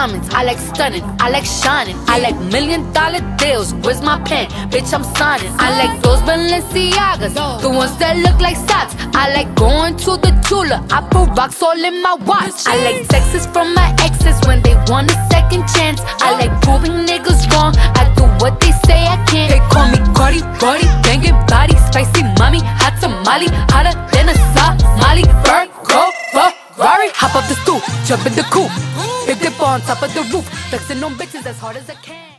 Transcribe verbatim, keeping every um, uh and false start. diamonds, I like stunning, I like shining, I like million dollar deals. Where's my pen? Bitch, I'm signing. I like those Balenciagas, the ones that look like socks. I like going to the Tula, I put rocks all in my watch. I like texts from my exes when they want a second chance. I like proving niggas wrong, I do what they say I can't. They call me Cardi, Cardi, banging body, spicy mommy, hot tamale, hotter than a Somali. Virgo, Ferrari, hop up the stoop, jump in the coupe, big dip on top of the roof, flexing on bitches as hard as I can.